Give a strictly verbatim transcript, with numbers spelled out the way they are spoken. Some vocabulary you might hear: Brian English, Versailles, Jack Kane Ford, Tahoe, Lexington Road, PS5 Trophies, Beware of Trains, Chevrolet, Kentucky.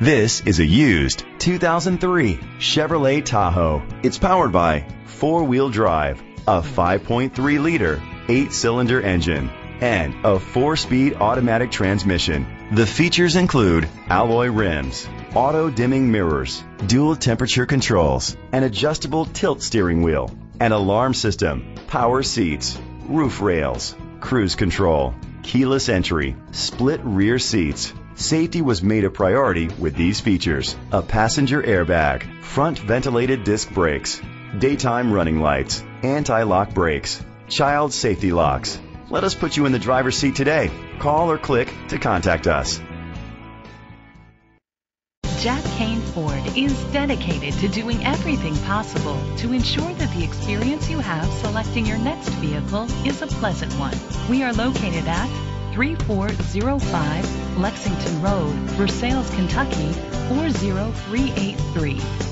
This is a used two thousand three Chevrolet Tahoe. It's powered by four-wheel drive, a five point three liter, eight-cylinder engine, and a four-speed automatic transmission. The features include alloy rims, auto-dimming mirrors, dual temperature controls, an adjustable tilt steering wheel, an alarm system, power seats, roof rails, cruise control, keyless entry, split rear seats. Safety was made a priority with these features: a passenger airbag, front ventilated disc brakes, daytime running lights, anti-lock brakes, child safety locks. Let us put you in the driver's seat today. Call or click to contact us. Jack Kane Ford is dedicated to doing everything possible to ensure that the experience you have selecting your next vehicle is a pleasant one. We are located at three four zero five Lexington Road, Versailles, Kentucky four zero three eight three.